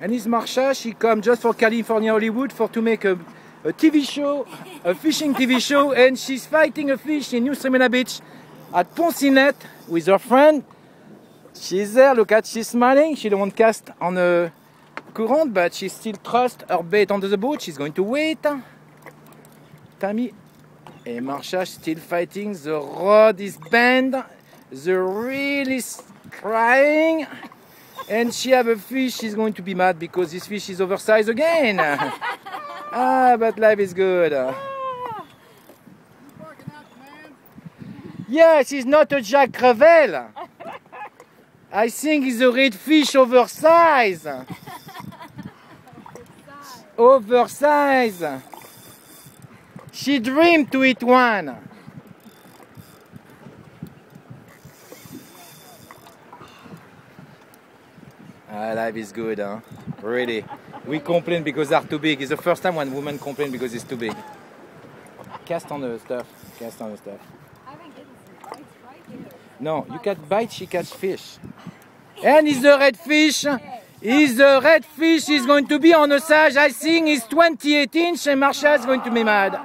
And his Marsha, she come just for California Hollywood for to make a TV show, a fishing TV show, and she's fighting a fish in New Smyrna Beach at Poncinet with her friend. She's there, look at, she's smiling, she don't want to cast on a current, but she still trusts her bait onto the boat, she's going to wait. Tammy and Marsha still fighting, the rod is bent, the reel is crying, and she have a fish, she's going to be mad because this fish is oversized again. Ah, but life is good. Yeah, she's not a Jacques Crevel. I think it's a redfish oversized. Oversized. She dreamed to eat one. Ah, life is good, huh? Really. We complain because they're too big. It's the first time one woman complains because it's too big. Cast on the stuff. Cast on the stuff. No, you catch bite, she catch fish. And is the redfish. Is the redfish is going to be on a size, I think, is 28 inch, and Marsha is going to be mad.